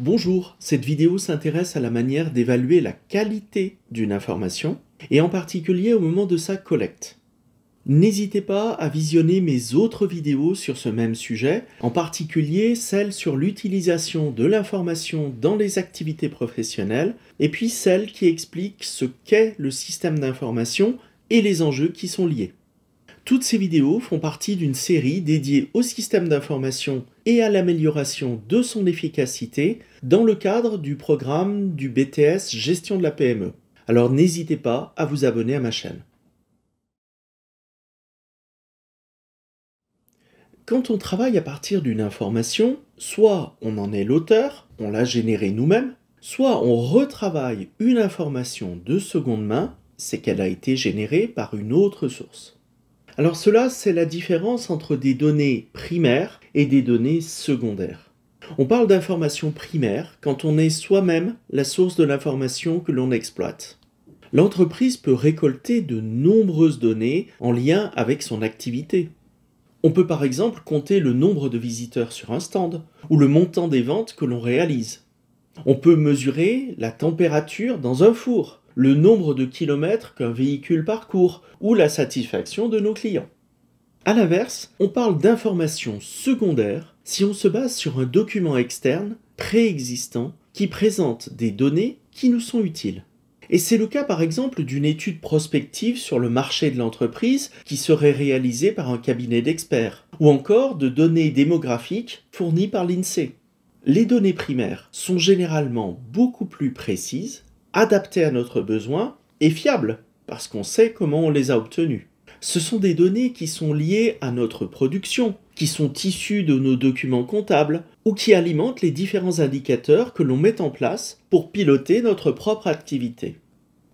Bonjour, cette vidéo s'intéresse à la manière d'évaluer la qualité d'une information, et en particulier au moment de sa collecte. N'hésitez pas à visionner mes autres vidéos sur ce même sujet, en particulier celle sur l'utilisation de l'information dans les activités professionnelles, et puis celle qui explique ce qu'est le système d'information et les enjeux qui sont liés. Toutes ces vidéos font partie d'une série dédiée au système d'information et à l'amélioration de son efficacité dans le cadre du programme du BTS Gestion de la PME. Alors n'hésitez pas à vous abonner à ma chaîne. Quand on travaille à partir d'une information, soit on en est l'auteur, on l'a générée nous-mêmes, soit on retravaille une information de seconde main, c'est qu'elle a été générée par une autre source. Alors cela, c'est la différence entre des données primaires et des données secondaires. On parle d'informations primaires quand on est soi-même la source de l'information que l'on exploite. L'entreprise peut récolter de nombreuses données en lien avec son activité. On peut par exemple compter le nombre de visiteurs sur un stand ou le montant des ventes que l'on réalise. On peut mesurer la température dans un four, le nombre de kilomètres qu'un véhicule parcourt ou la satisfaction de nos clients. A l'inverse, on parle d'informations secondaires si on se base sur un document externe préexistant qui présente des données qui nous sont utiles. Et c'est le cas par exemple d'une étude prospective sur le marché de l'entreprise qui serait réalisée par un cabinet d'experts, ou encore de données démographiques fournies par l'INSEE. Les données primaires sont généralement beaucoup plus précises, adaptées à notre besoin et fiables, parce qu'on sait comment on les a obtenues. Ce sont des données qui sont liées à notre production, qui sont issues de nos documents comptables ou qui alimentent les différents indicateurs que l'on met en place pour piloter notre propre activité.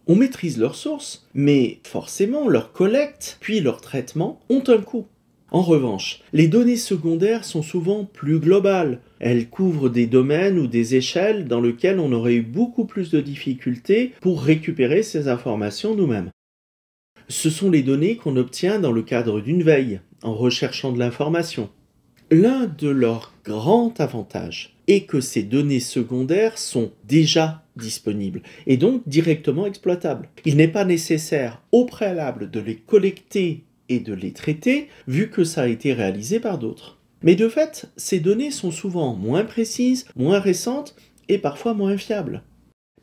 On maîtrise leurs sources, mais forcément leur collecte puis leur traitement ont un coût. En revanche, les données secondaires sont souvent plus globales. Elles couvrent des domaines ou des échelles dans lesquelles on aurait eu beaucoup plus de difficultés pour récupérer ces informations nous-mêmes. Ce sont les données qu'on obtient dans le cadre d'une veille, en recherchant de l'information. L'un de leurs grands avantages est que ces données secondaires sont déjà disponibles et donc directement exploitables. Il n'est pas nécessaire au préalable de les collecter et de les traiter, vu que ça a été réalisé par d'autres. Mais de fait, ces données sont souvent moins précises, moins récentes et parfois moins fiables.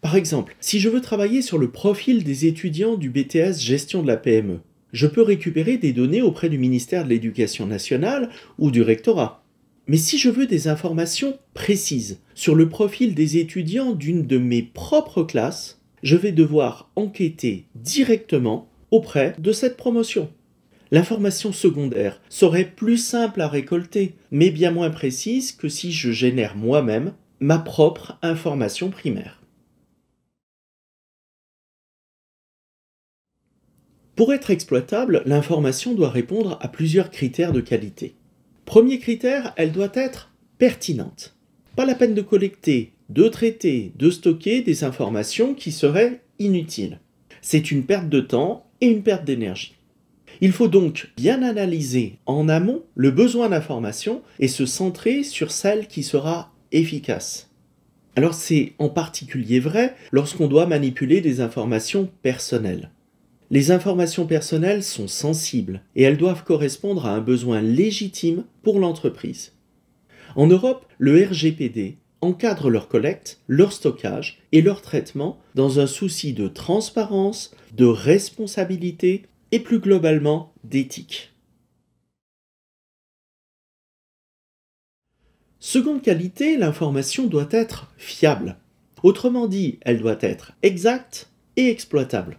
Par exemple, si je veux travailler sur le profil des étudiants du BTS Gestion de la PME, je peux récupérer des données auprès du ministère de l'Éducation nationale ou du rectorat. Mais si je veux des informations précises sur le profil des étudiants d'une de mes propres classes, je vais devoir enquêter directement auprès de cette promotion. L'information secondaire serait plus simple à récolter, mais bien moins précise que si je génère moi-même ma propre information primaire. Pour être exploitable, l'information doit répondre à plusieurs critères de qualité. Premier critère, elle doit être pertinente. Pas la peine de collecter, de traiter, de stocker des informations qui seraient inutiles. C'est une perte de temps et une perte d'énergie. Il faut donc bien analyser en amont le besoin d'information et se centrer sur celle qui sera efficace. Alors c'est en particulier vrai lorsqu'on doit manipuler des informations personnelles. Les informations personnelles sont sensibles et elles doivent correspondre à un besoin légitime pour l'entreprise. En Europe, le RGPD encadre leur collecte, leur stockage et leur traitement dans un souci de transparence, de responsabilité et plus globalement d'éthique. Seconde qualité, l'information doit être fiable. Autrement dit, elle doit être exacte et exploitable.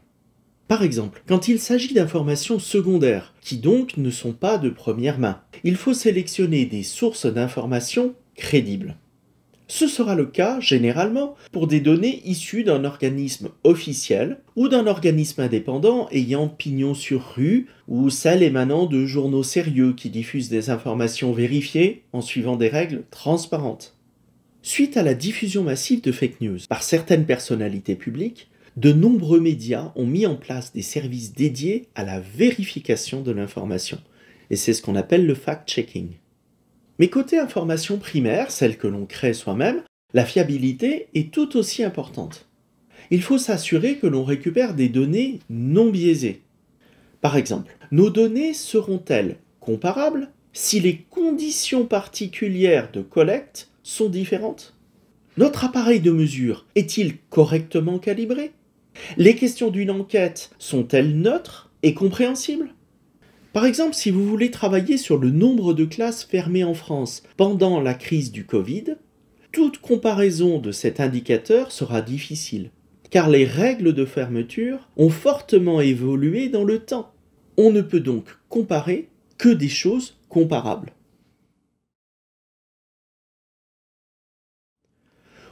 Par exemple, quand il s'agit d'informations secondaires, qui donc ne sont pas de première main, il faut sélectionner des sources d'informations crédibles. Ce sera le cas, généralement, pour des données issues d'un organisme officiel ou d'un organisme indépendant ayant pignon sur rue ou celles émanant de journaux sérieux qui diffusent des informations vérifiées en suivant des règles transparentes. Suite à la diffusion massive de fake news par certaines personnalités publiques, de nombreux médias ont mis en place des services dédiés à la vérification de l'information. Et c'est ce qu'on appelle le fact-checking. Mais côté information primaire, celle que l'on crée soi-même, La fiabilité est tout aussi importante. Il faut s'assurer que l'on récupère des données non biaisées. Par exemple, nos données seront-elles comparables si les conditions particulières de collecte sont différentes? Notre appareil de mesure est-il correctement calibré? Les questions d'une enquête sont-elles neutres et compréhensibles? Par exemple, si vous voulez travailler sur le nombre de classes fermées en France pendant la crise du Covid, toute comparaison de cet indicateur sera difficile, car les règles de fermeture ont fortement évolué dans le temps. On ne peut donc comparer que des choses comparables.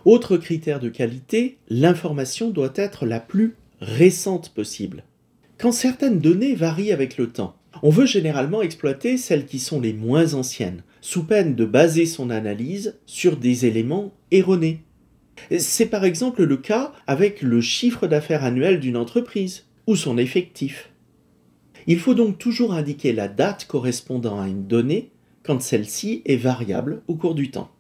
Autre critère de qualité, l'information doit être la plus récente possible. Quand certaines données varient avec le temps, on veut généralement exploiter celles qui sont les moins anciennes, sous peine de baser son analyse sur des éléments erronés. C'est par exemple le cas avec le chiffre d'affaires annuel d'une entreprise ou son effectif. Il faut donc toujours indiquer la date correspondant à une donnée quand celle-ci est variable au cours du temps.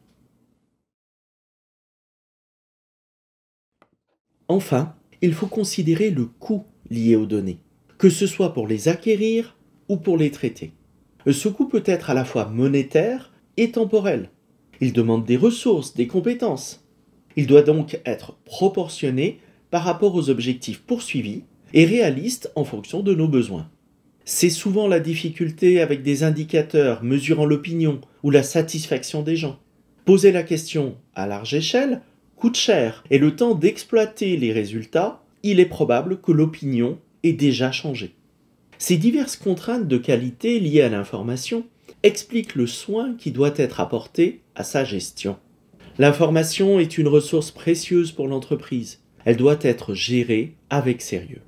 Enfin, il faut considérer le coût lié aux données, que ce soit pour les acquérir ou pour les traiter. Ce coût peut être à la fois monétaire et temporel. Il demande des ressources, des compétences. Il doit donc être proportionné par rapport aux objectifs poursuivis et réaliste en fonction de nos besoins. C'est souvent la difficulté avec des indicateurs mesurant l'opinion ou la satisfaction des gens. Poser la question à large échelle coûte cher et le temps d'exploiter les résultats, il est probable que l'opinion ait déjà changé. Ces diverses contraintes de qualité liées à l'information expliquent le soin qui doit être apporté à sa gestion. L'information est une ressource précieuse pour l'entreprise. Elle doit être gérée avec sérieux.